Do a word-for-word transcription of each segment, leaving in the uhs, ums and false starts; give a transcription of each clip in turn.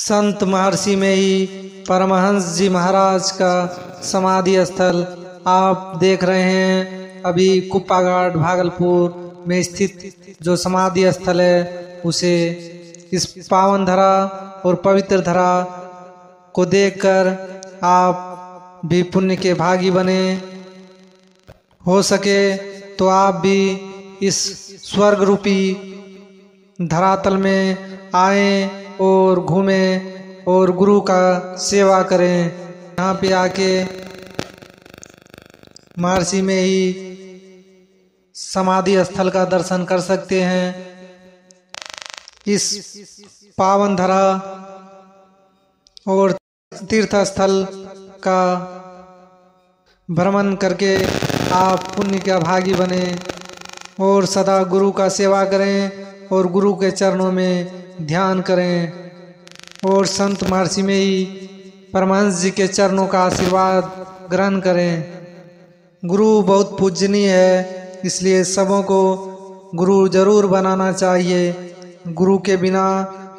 संत महर्षि मेही परमहंस जी महाराज का समाधि स्थल आप देख रहे हैं। अभी कुप्पाघाट भागलपुर में स्थित जो समाधि स्थल है उसे इस पावन धरा और पवित्र धरा को देखकर आप भी पुण्य के भागी बने। हो सके तो आप भी इस स्वर्ग रूपी धरातल में आएं और घूमें और गुरु का सेवा करें। यहाँ पे आके महर्षि मेही समाधि स्थल का दर्शन कर सकते हैं। इस पावन धरा और तीर्थ स्थल का भ्रमण करके आप पुण्य का भागी बने और सदा गुरु का सेवा करें और गुरु के चरणों में ध्यान करें और संत महर्षि मेही परमहंस जी के चरणों का आशीर्वाद ग्रहण करें। गुरु बहुत पूजनीय है, इसलिए सबों को गुरु जरूर बनाना चाहिए। गुरु के बिना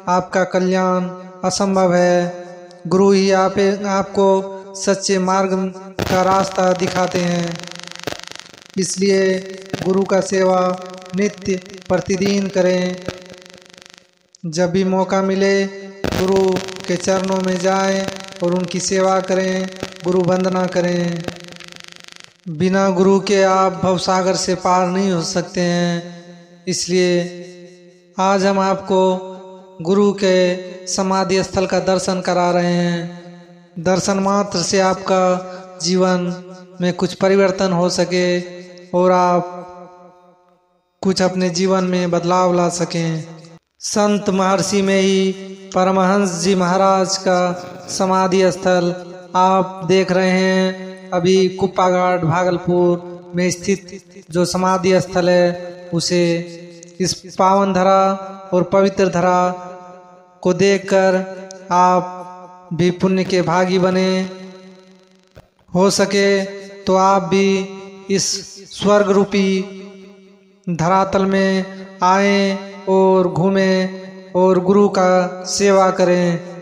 आपका कल्याण असंभव है। गुरु ही आप आपको सच्चे मार्ग का रास्ता दिखाते हैं, इसलिए गुरु का सेवा नित्य प्रतिदिन करें। जब भी मौका मिले गुरु के चरणों में जाएं और उनकी सेवा करें, गुरु वंदना करें। बिना गुरु के आप भवसागर से पार नहीं हो सकते हैं। इसलिए आज हम आपको गुरु के समाधि स्थल का दर्शन करा रहे हैं। दर्शन मात्र से आपका जीवन में कुछ परिवर्तन हो सके और आप कुछ अपने जीवन में बदलाव ला सकें। संत महर्षि मेही परमहंस जी महाराज का समाधि स्थल आप देख रहे हैं। अभी कुप्पाघाट भागलपुर में स्थित जो समाधि स्थल है उसे इस पावन धरा और पवित्र धरा को देखकर आप भी पुण्य के भागी बने। हो सके तो आप भी इस स्वर्ग रूपी धरातल में आएं और घूमें और गुरु का सेवा करें।